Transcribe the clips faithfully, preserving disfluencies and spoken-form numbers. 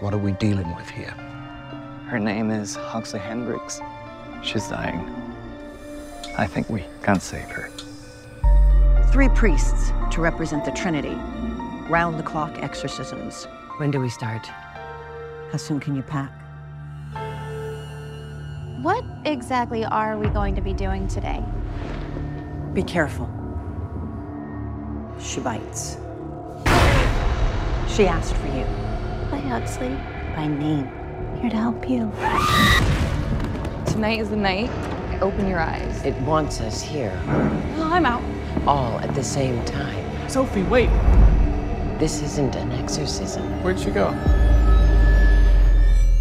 What are we dealing with here? Her name is Huxley Hendricks. She's dying. I think we can save her. Three priests to represent the Trinity. Round-the-clock exorcisms. When do we start? How soon can you pack? What exactly are we going to be doing today? Be careful. She bites. She asked for you. By Huxley. By name. Here to help you. Tonight is the night. Open your eyes. It wants us here. Well, I'm out. All at the same time. Sophie, wait. This isn't an exorcism. Where'd she go?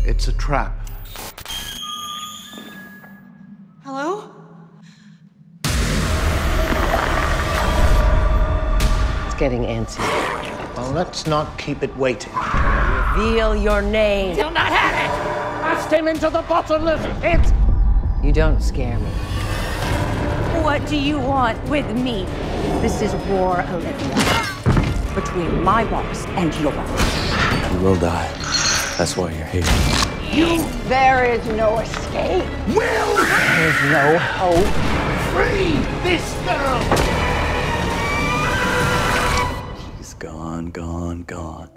It's a trap. Hello? It's getting antsy. Well, let's not keep it waiting. Reveal your name. You'll not have it! Cast him into the bottomless pit! You don't scare me. What do you want with me? This is war, Olivia. Between my boss and your boss. You will die. That's why you're here. You! There is no escape. Will! There's no hope. Free this girl! She's gone, gone, gone.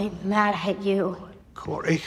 I'm mad at you. Corey.